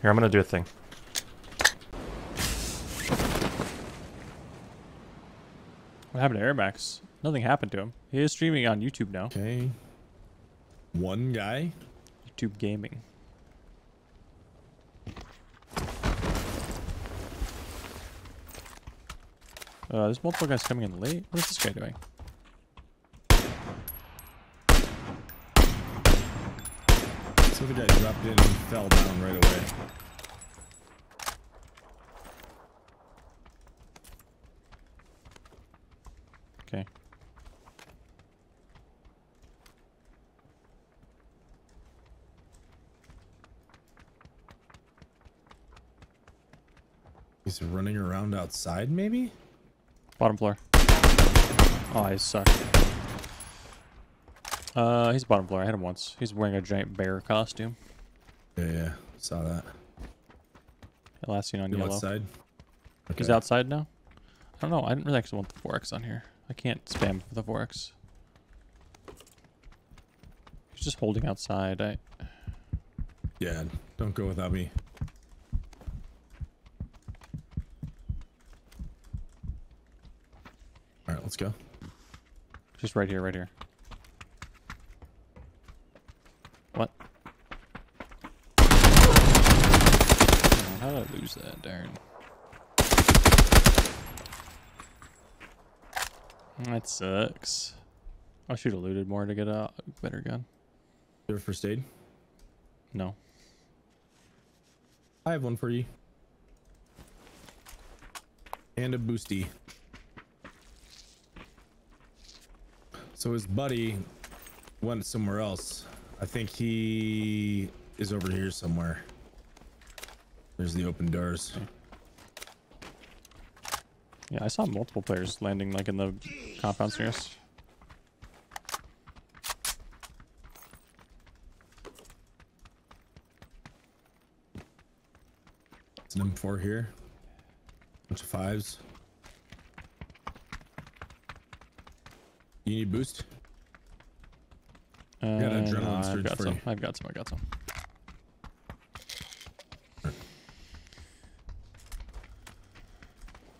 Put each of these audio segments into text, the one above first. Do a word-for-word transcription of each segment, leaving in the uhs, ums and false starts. Here, I'm gonna do a thing. What happened to Airmax? Nothing happened to him. He is streaming on YouTube now. Okay. One guy? YouTube Gaming. Uh, there's multiple guys coming in late. What is this guy doing? So the guy dropped in and fell down right away. Okay. He's running around outside, maybe? Bottom floor. Oh, I suck. Uh, he's bottom floor. I hit him once. He's wearing a giant bear costume. Yeah, yeah. Saw that. Last seen on yellow. Outside? Okay. He's outside now? I don't know. I didn't really actually want the four X on here. I can't spam for the four X. He's just holding outside. I... Yeah, don't go without me. Alright, let's go. Just right here, right here. What? How did I lose that, darn? That sucks. I should have looted more to get a better gun. You have first aid? No. I have one for you. And a boosty. So his buddy went somewhere else. I think he is over here somewhere. There's the open doors. Okay. Yeah, I saw multiple players landing like in the compounds near us. It's an M four here. Bunch of fives. You need boost? Uh, got adrenaline no, I've got some. I've got some. I got some.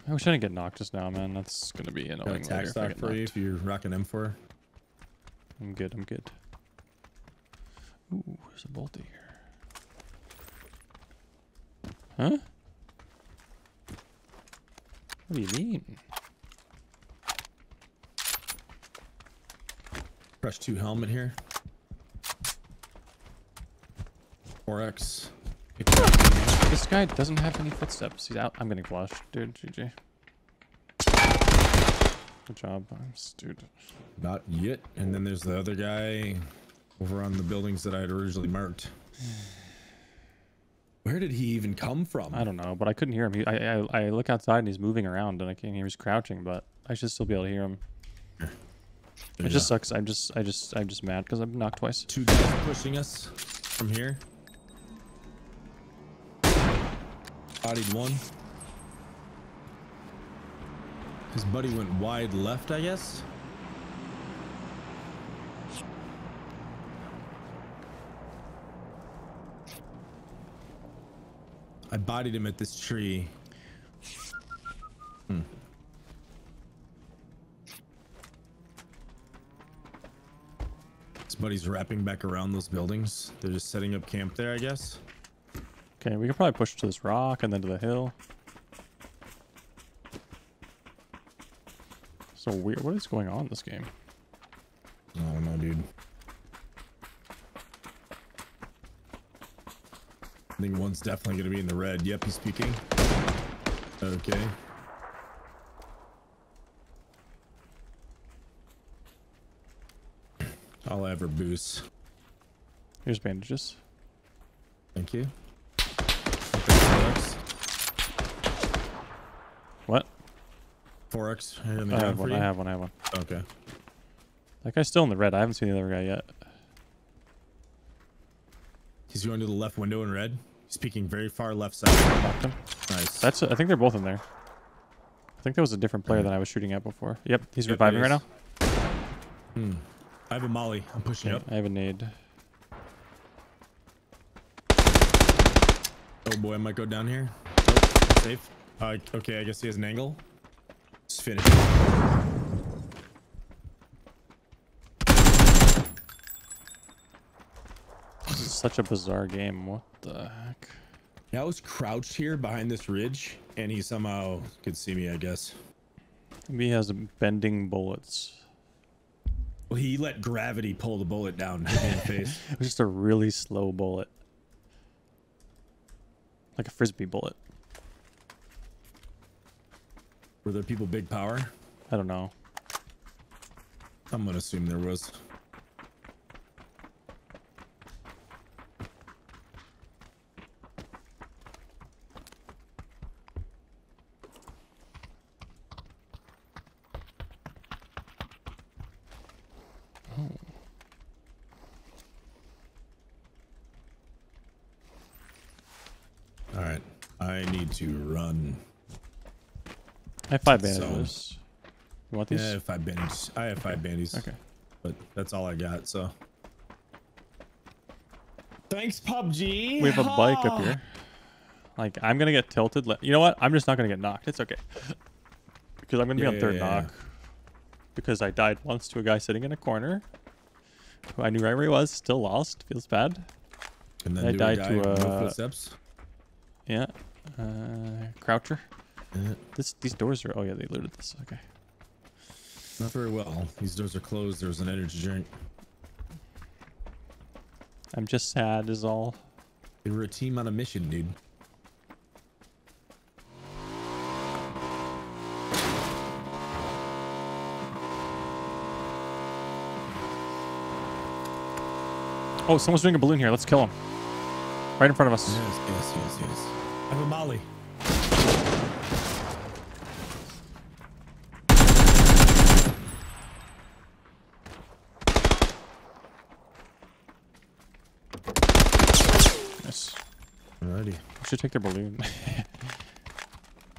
I wish I didn't get knocked just now, man. That's gonna be annoying. Got a tac stock for you if you're rocking M four. I'm good. I'm good. Ooh, there's a bolty here. Huh? What do you mean? Crush two helmet here. four X. This guy doesn't have any footsteps. He's out. I'm getting flushed, dude. G G. Good job, dude. Not yet. And then there's the other guy over on the buildings that I had originally marked. Where did he even come from? I don't know, but I couldn't hear him. He, I, I I look outside and he's moving around, and I can't hear. He's crouching, but I should still be able to hear him. There it just go. Sucks. I'm just I just I'm just mad because I've been knocked twice. Two guys pushing us from here. Bodied one. His buddy went wide left, I guess. I bodied him at this tree. Hmm. His buddy's wrapping back around those buildings. They're just setting up camp there, I guess. Okay, we can probably push to this rock and then to the hill. So weird. What is going on in this game? I don't know, dude. I think one's definitely going to be in the red. Yep, he's peeking. Okay. I'll have her boost. Here's bandages. Thank you. What? four X. I, I have one. I have one. I have one. Okay. That guy's still in the red. I haven't seen the other guy yet. He's going to the left window in red. He's peeking very far left side. Him. Nice. That's. I think they're both in there. I think that was a different player than I was shooting at before. Yep. He's yep, reviving right now. Hmm. I have a molly. I'm pushing okay, up. I have a nade. Oh boy, I might go down here. Oh, safe. Uh, okay, I guess he has an angle. Let's finish. This is such a bizarre game. What the heck? Yeah, I was crouched here behind this ridge, and he somehow could see me, I guess. He has bending bullets. Well, he let gravity pull the bullet down in the face. It was just a really slow bullet. Like a frisbee bullet. Were there people big power? I don't know. I'm gonna assume there was. To run. I have five bandages. So, you want these? Yeah, I have five bandages. I have five bandages. Okay. But that's all I got, so. Thanks, P U B G! We have a bike up here. Like, I'm gonna get tilted. You know what? I'm just not gonna get knocked. It's okay. Because I'm gonna be yeah, on third yeah, knock. Yeah. Because I died once to a guy sitting in a corner. Who I knew right where he was. Still lost. Feels bad. And then and I died to a... footsteps. Yeah. Uh, croucher. Uh, this these doors are. Oh yeah, they looted this. Okay. Not very well. These doors are closed. There's an energy drink. I'm just sad, is all. They were a team on a mission, dude. Oh, someone's doing a balloon here. Let's kill him. Right in front of us. Yes, yes, yes, yes. I have a molly. Nice. Alrighty. We should take their balloon.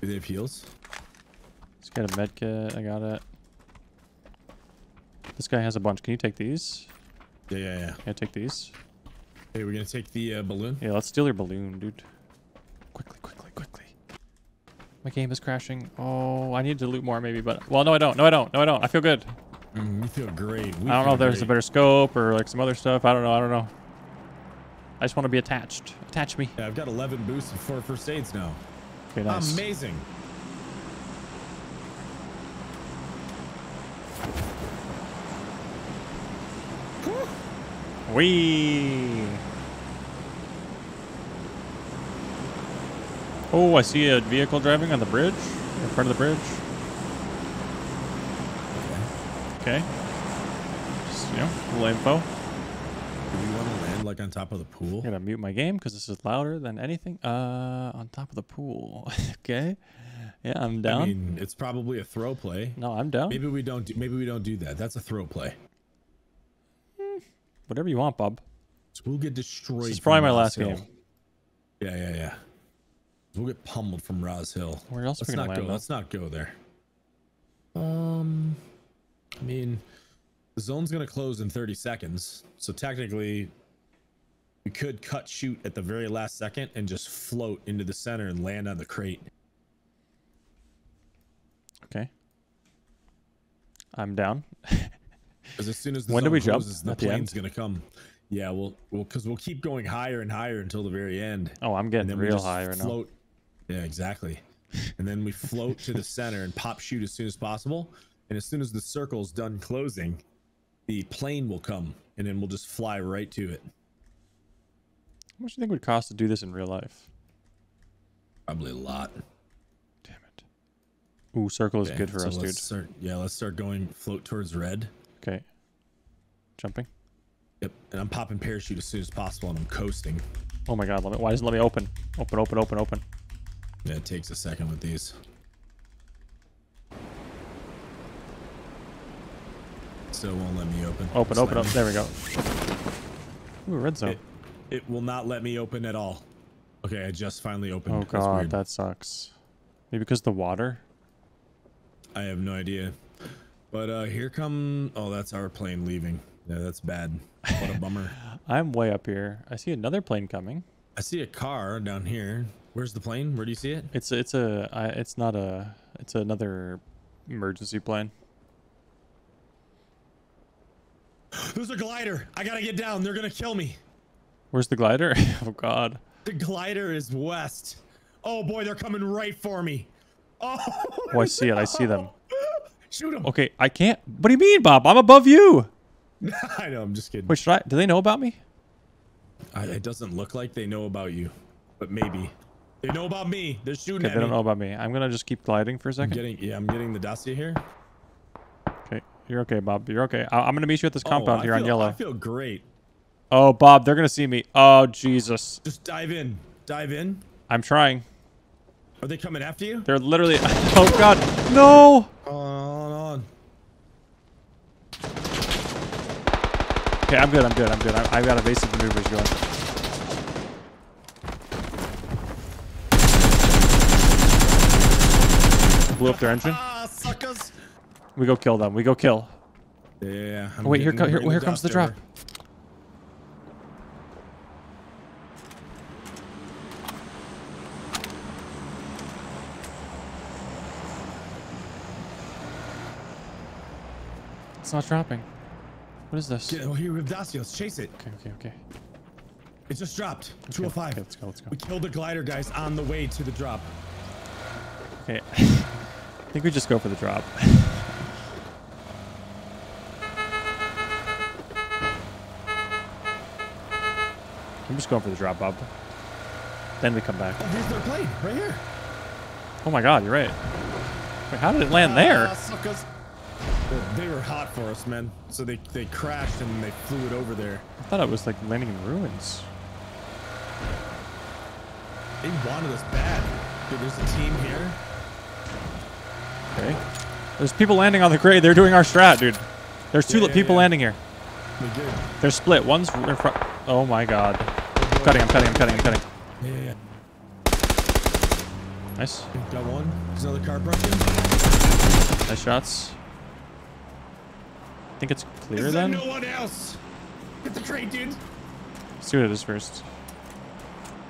Do they have heals? Let's get a med kit. I got it. This guy has a bunch. Can you take these? Yeah, yeah, yeah. Can I take these? Hey, we're gonna take the uh, balloon? Yeah, let's steal your balloon, dude. Quickly, quickly, quickly. My game is crashing. Oh, I need to loot more maybe, but... Well, no, I don't. No, I don't. No, I don't. I feel good. Mm, you feel great. We I don't know if there's great. a better scope or like some other stuff. I don't know. I don't know. I just want to be attached. Attach me. Yeah, I've got eleven boosts and four first aids now. Okay, nice. Amazing. Whee! Oh, I see a vehicle driving on the bridge, in front of the bridge. Okay. Just, you know, a little info. Do we want to land like on top of the pool? I'm gonna mute my game because this is louder than anything. Uh, on top of the pool. Okay. Yeah, I'm down. I mean, it's probably a throw play. No, I'm down. Maybe we don't. Do, maybe we don't do that. That's a throw play. Mm, whatever you want, Bob. So we'll get destroyed. This is probably my last game. Yeah, yeah, yeah. We'll get pummeled from Roz Hill. Where else let's are we gonna not land, go. Though? Let's not go there. Um, I mean, the zone's gonna close in thirty seconds, so technically, we could cut shoot at the very last second and just float into the center and land on the crate. Okay. I'm down. Because as soon as the when zone do we closes, jump? the At plane's the gonna come. Yeah, well, well, because we'll keep going higher and higher until the very end. Oh, I'm getting real we'll high right now. Yeah, exactly. And then we float to the center and pop shoot as soon as possible. And as soon as the circle's done closing, the plane will come, and then we'll just fly right to it. How much do you think it would cost to do this in real life? Probably a lot. Damn it. Ooh, circle is okay, good for so us, dude. Start, yeah, let's start going float towards red. Okay. Jumping. Yep, and I'm popping parachute as soon as possible, and I'm coasting. Oh my god, let me, why doesn't it let me open? Open, open, open, open. Yeah, it takes a second with these. So it won't let me open. Open, open up. There we go. Ooh, red zone. It, it will not let me open at all. Okay, I just finally opened. Oh god, that's weird. That sucks. Maybe because of the water? I have no idea. But uh, here come... Oh, that's our plane leaving. Yeah, that's bad. What a bummer. I'm way up here. I see another plane coming. I see a car down here. Where's the plane? Where do you see it? It's it's a I, it's not a it's another emergency plane. There's a glider. I gotta get down. They're gonna kill me. Where's the glider? Oh God. The glider is west. Oh boy, they're coming right for me. Oh, oh I see no. it. I see them. Shoot them. Okay, I can't. What do you mean, Bob? I'm above you. I know. I'm just kidding. Wait, should I? Do they know about me? I, it doesn't look like they know about you, but maybe they know about me. They're shooting okay, at they me. They don't know about me. I'm gonna just keep gliding for a second. I'm getting, yeah, I'm getting the dossier here. Okay, you're okay, Bob. You're okay. I, I'm gonna meet you at this oh, compound I here feel, on yellow. I feel great. Oh, Bob, they're gonna see me. Oh, Jesus. Just dive in. Dive in. I'm trying. Are they coming after you? They're literally. Oh God, no! On, on. Okay, I'm good. I'm good. I'm good. I, I've got evasive maneuvers going. Blew up their engine. Ah, suckers! We go kill them. We go kill. Yeah. I'm oh, wait, here, co here, here comes the drop. It's not dropping. What is this? Get, oh, here we have Dacios. Chase it. Okay, okay, okay. It just dropped. Okay, two oh five. Okay, let's go, let's go. We killed the glider guys on the way to the drop. Okay. I think we just go for the drop. I'm just going for the drop, Bob. Then we come back. Oh, here's their plane, right here. Oh my God, you're right. Wait, how did it land uh, there? Uh, suckers. They were hot for us, man. So they, they crashed and they flew it over there. I thought it was like landing in ruins. They wanted us bad. Dude, there's a team here. Okay. There's people landing on the gray. They're doing our strat, dude. There's two yeah, yeah, people yeah. landing here. They did. They're split. One's in front. Oh my God. I'm cutting, I'm cutting, I'm cutting, I'm cutting. Yeah, yeah, yeah. Nice. Got one. There's another car broke in. Nice shots. I think it's clear is there then. No one else. Get the crate, dude. Let's see what it is first.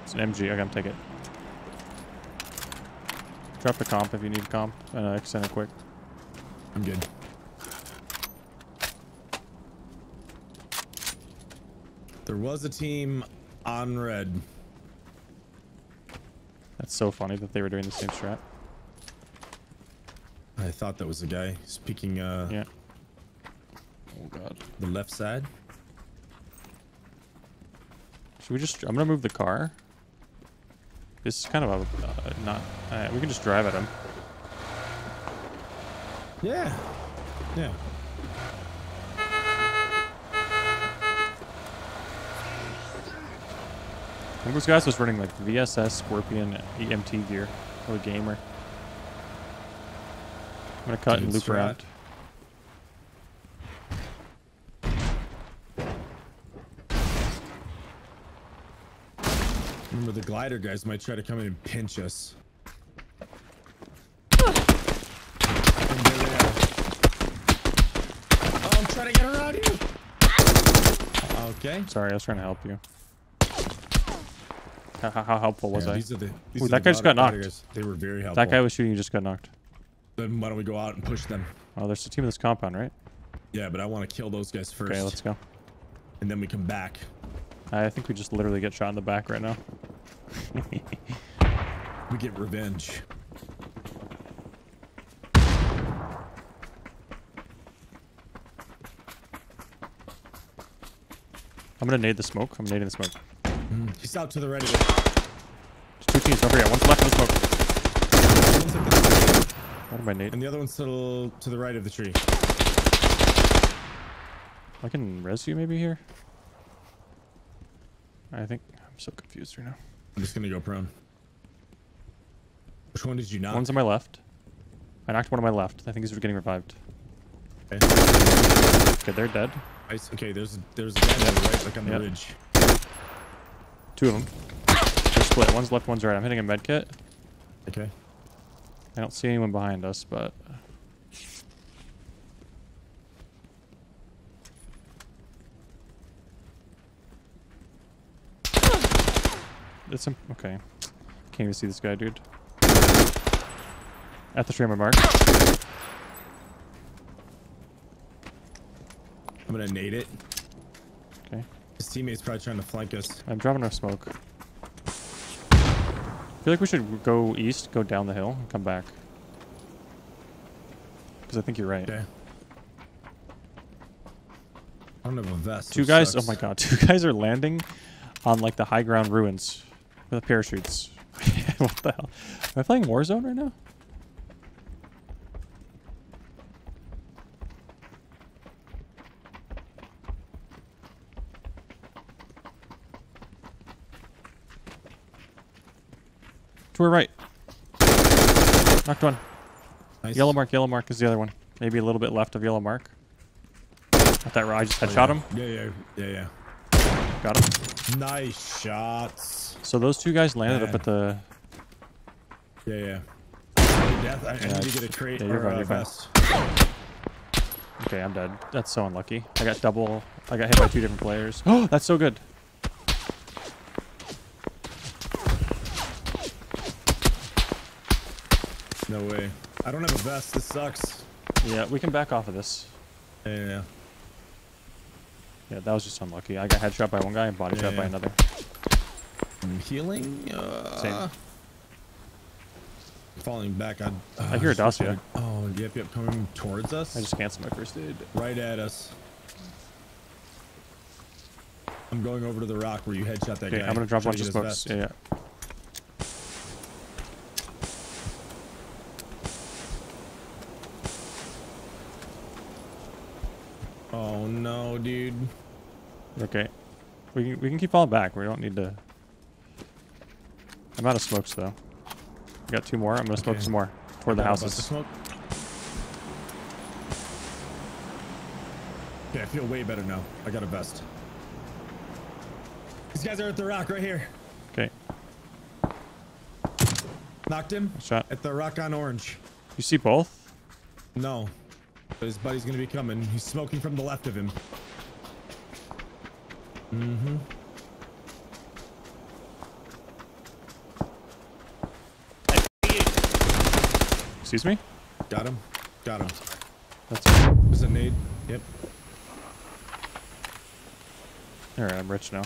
It's an M G. I gotta take it. Drop the comp if you need comp. And uh, extend it quick. I'm good. There was a team on red. That's so funny that they were doing the same strat. I thought that was the guy speaking. Uh, yeah. Oh God. The left side. Should we just... I'm going to move the car. This is kind of a... Uh, not... Uh, we can just drive at him. Yeah. Yeah. One of those guys was running like V S S, Scorpion, E M T gear. Or gamer. I'm going to cut Dude, and loop right. around. Remember, the glider guys might try to come in and pinch us. Uh. And there they are. Oh, I'm trying to get around you. Okay. Sorry, I was trying to help you. How, how, how helpful was yeah, I? These are the, these Ooh, are that the guy just got knocked. Guys. They were very helpful. That guy was shooting, you just got knocked. Then why don't we go out and push them? Oh, there's a team in this compound, right? Yeah, but I want to kill those guys first. Okay, let's go. And then we come back. I think we just literally get shot in the back right now. We get revenge. I'm gonna nade the smoke. I'm nading the smoke. Mm. He's out to the right of it. There's two teams over here. One's left on the smoke. What am I nading? And the other one's still to the right of the tree. I can res you maybe here? I think I'm so confused right now. I'm just gonna go prone. Which one did you knock? One's on my left. I knocked one on my left. I think he's getting revived. Okay. Okay, they're dead. I, okay, there's there's a guy on the right, like on the yep. ridge. Two of them. They're split. One's left, one's right. I'm hitting a med kit. Okay. I don't see anyone behind us, but. It's imp okay. Can't even see this guy, dude. At the streamer mark. I'm gonna nade it. Okay. His teammate's probably trying to flank us. I'm dropping our smoke. I feel like we should go east, go down the hill, and come back. Because I think you're right. Okay. I don't have a vest. Two guys, sucks. Oh my god, two guys are landing on like the high ground ruins with the parachutes. What the hell? Am I playing Warzone right now? To our right. Knocked one. Nice. Yellow mark, yellow mark is the other one. Maybe a little bit left of yellow mark. Not that right, I just headshot oh, yeah. him. Yeah, yeah, yeah, yeah. Got him. Nice shots. So those two guys landed yeah. up at the... Yeah, yeah. Death. I, yeah. I need to get a crate. Yeah, you're right, uh, you're vest. Okay, I'm dead. That's so unlucky. I got double... I got hit by two different players. Oh, that's so good. No way. I don't have a vest. This sucks. Yeah, we can back off of this. Yeah. Yeah, that was just unlucky. I got headshot by one guy and body yeah, shot yeah. by another. I'm healing? Uh, Same. Falling back. I, uh, I hear a Dacia. Oh, yep, yep. Coming towards us. I just canceled my first aid. Right at us. I'm going over to the rock where you headshot that okay, guy. I'm going to drop a bunch of smokes. Yeah, yeah. Oh no, dude. Okay, we can we can keep falling back. We don't need to. I'm out of smokes though. We got two more. I'm gonna okay. smoke some more toward the houses. Smoke. Okay, I feel way better now. I got a vest. These guys are at the rock right here. Okay. Knocked him. Shot at the rock on orange. You see both? No. But his buddy's gonna be coming. He's smoking from the left of him. Mm-hmm. Excuse me? Got him. Got him. That's it. It was a nade. Yep. Alright, I'm rich now.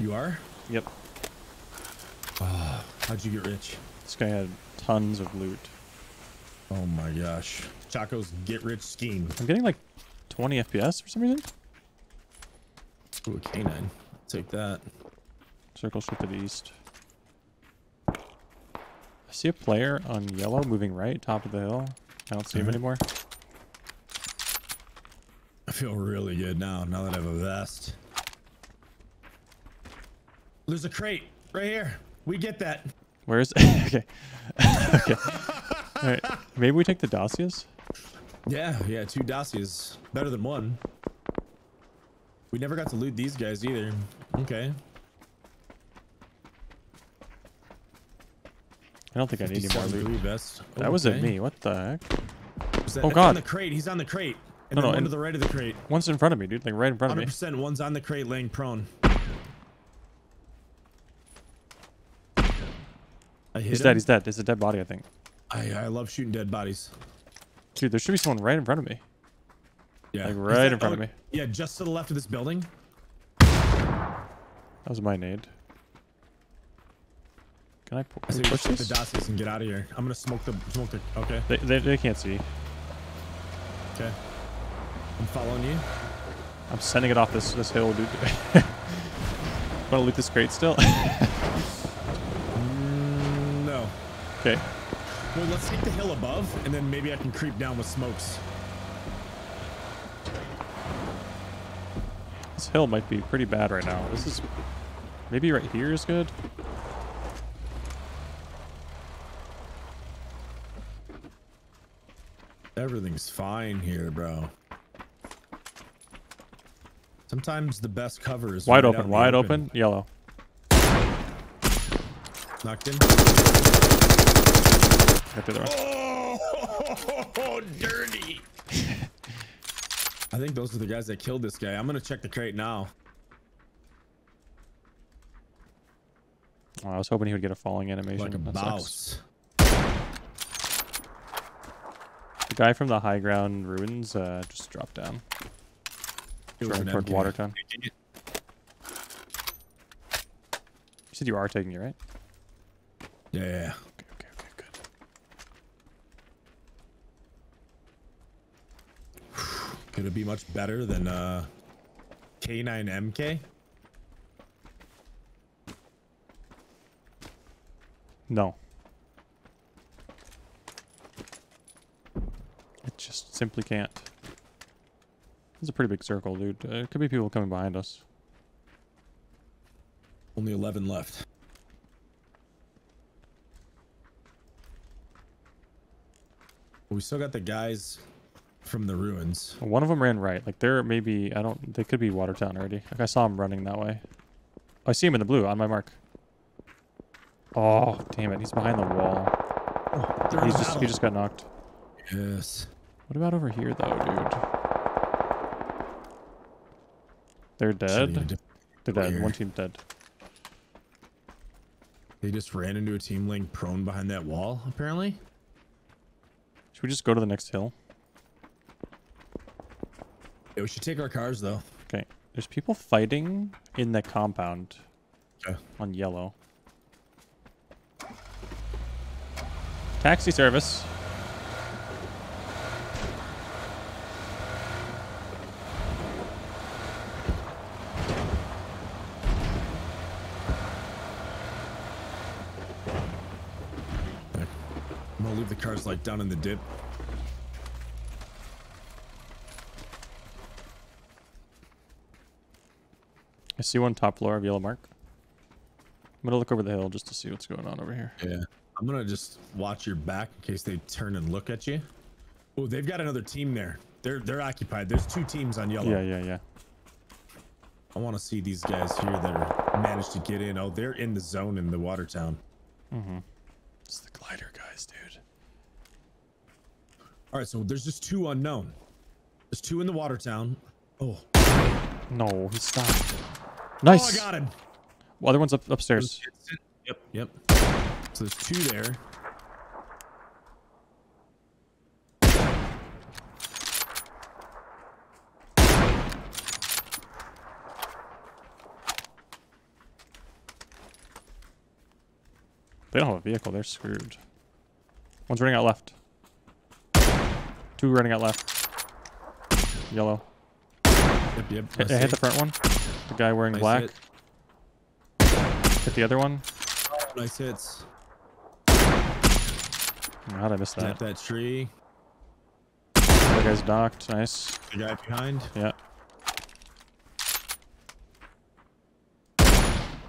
You are? Yep. Uh, how'd you get rich? This guy had tons of loot. Oh my gosh. Chaco's get rich scheme. I'm getting like twenty F P S for some reason. Ooh, a canine. Take that. Circle ship to the east. I see a player on yellow moving right, top of the hill. I don't see mm-hmm. him anymore. I feel really good now, now that I have a vest. There's a crate right here. We get that. Where is it? Okay. Okay. All right, maybe we take the Dacias? Yeah, yeah, two Dacias. Better than one. We never got to loot these guys either. Okay. I don't think I need any more loot. Best. That okay. wasn't me, what the heck? Was that, oh god. On the crate, he's on the crate. And no, then no, one to the right of the crate. One's in front of me, dude, like right in front of me. one hundred percent one's on the crate laying prone. I hit he's him. dead, he's dead. There's a dead body, I think. I, I love shooting dead bodies. Dude, there should be someone right in front of me. Yeah. Like right that, in front oh, of me. Yeah, just to the left of this building. That was my nade. Can I, pu I see push this? The Dacias and get out of here. I'm gonna smoke the... Smoke the okay. They, they, they can't see. Okay. I'm following you. I'm sending it off this, this hill, dude. Wanna loot this crate still? mm, no. Okay. Well, let's take the hill above, and then maybe I can creep down with smokes. This hill might be pretty bad right now. This is... Maybe right here is good? Everything's fine here, bro. Sometimes the best cover is... Wide open, wide open, yellow. Knocked in. Oh, oh, oh, dirty. I think those are the guys that killed this guy. I'm gonna check the crate now. Oh, I was hoping he would get a falling animation. Like a that mouse. Sucks. The guy from the high ground ruins uh, just dropped down. Toward M K. Watertown. You said you are taking it, right? Yeah. Okay, okay, okay, good. Could it be much better than uh, K nine M K? No. It just simply can't. It's a pretty big circle, dude. Uh, it could be people coming behind us. Only eleven left. We still got the guys from the ruins. One of them ran right. Like, they're maybe, I don't, they could be Watertown already. Like, I saw him running that way. Oh, I see him in the blue on my mark. Oh, damn it. He's behind the wall. Oh, he's just, he just got knocked. Yes. What about over here, though, dude? They're dead. They're dead. One team's dead. They just ran into a team laying prone behind that wall, apparently. Should we just go to the next hill? Yeah, we should take our cars, though. Okay. There's people fighting in the compound yeah. on yellow. Taxi service. I'm gonna leave the cars like down in the dip. I see one top floor of yellow mark. I'm gonna look over the hill just to see what's going on over here. Yeah. I'm gonna just watch your back in case they turn and look at you. Oh, they've got another team there. They're they're occupied. There's two teams on yellow. Yeah, yeah, yeah. I want to see these guys here that are managed to get in. Oh, they're in the zone in the Watertown. Mm-hmm. It's the glider guys, dude. All right, so there's just two unknown. There's two in the Watertown. Oh. No, he stopped. Nice. Oh, I got him. Well, other one's up upstairs. Yep. Yep. So there's two there. They don't have a vehicle. They're screwed. One's running out left. Two running out left. Yellow. Yep, yep. Hit, I hit the front one. The guy wearing nice black. Hit. hit the other one. Nice hits. How'd I miss that? Snap that tree. That guy's knocked. Nice. The guy behind? Yeah.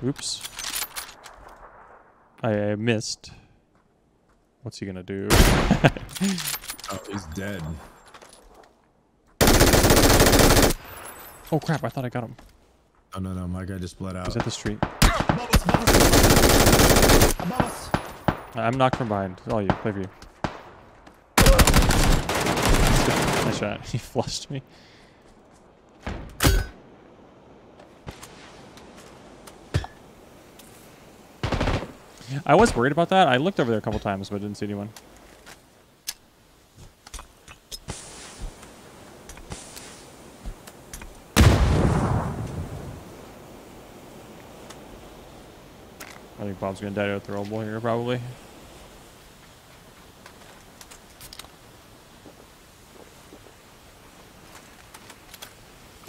Oops. I missed. What's he gonna do? Oh, he's dead. Oh, crap. I thought I got him. Oh, no, no. My guy just bled out. He's at the street. Above us, above us. I'm knocked from behind. It's all you. Play for you. Nice shot. He flushed me. I was worried about that. I looked over there a couple times, but I didn't see anyone. I think Bob's gonna die to a throwable here, probably.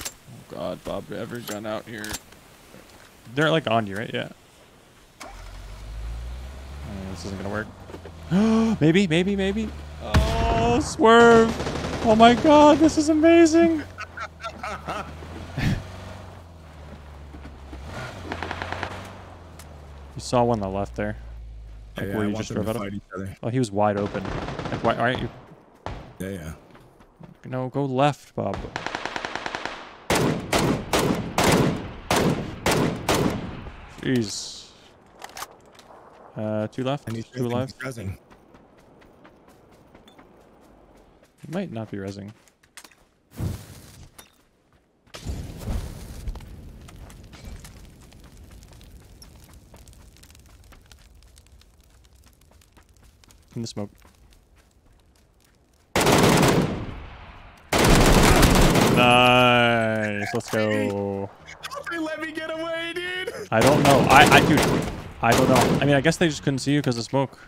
Oh God, Bob, every gun out here. They're like on you, right? Yeah. Uh, this isn't gonna work. maybe, maybe, maybe. Oh, swerve! Oh my God, this is amazing. Saw one on the left there. Like yeah, where yeah, you I just drove out of. Oh, he was wide open. Like, why aren't you? Yeah, yeah. No, go left, Bob. Jeez. Uh, two left. Two left. Resing. He might not be resing. from the smoke. Nice. Let's go. They let me get away, dude. I don't know. I, I, dude, I don't know. I mean, I guess they just couldn't see you because of smoke.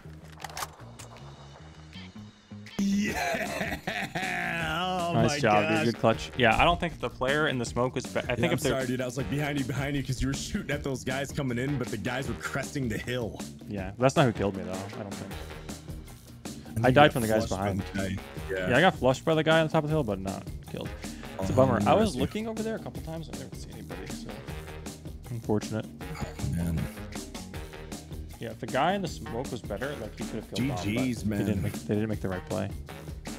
Yeah. Oh, nice job, gosh. dude. Good clutch. Yeah, I don't think the player in the smoke was. I think yeah, if I'm they're... sorry, dude. I was like behind you, behind you, because you were shooting at those guys coming in, but the guys were cresting the hill. Yeah, that's not who killed me though. I don't think. I, I died from the guys behind. The yeah. yeah, I got flushed by the guy on the top of the hill, but not killed. It's a bummer. Oh, I was looking over there a couple times and I didn't see anybody, so unfortunate. Oh, man. Yeah, if the guy in the smoke was better, like he could have killed. G Gs, Bob, man. They didn't, make, they didn't make the right play. How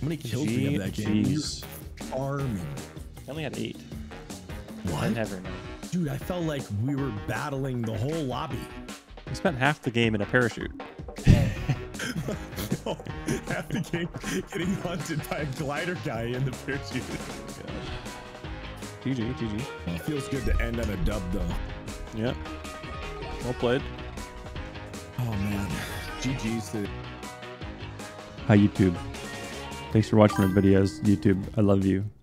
many kills did you have that game? Army. I only had eight. What? Never know. Dude, I felt like we were battling the whole lobby. We spent half the game in a parachute. No, half the game getting hunted by a glider guy in the parachute. G G, G G. It feels good to end on a dub, though. Yeah. Well played. Oh, man. G G's, dude. Hi, YouTube. Thanks for watching my videos, YouTube. I love you.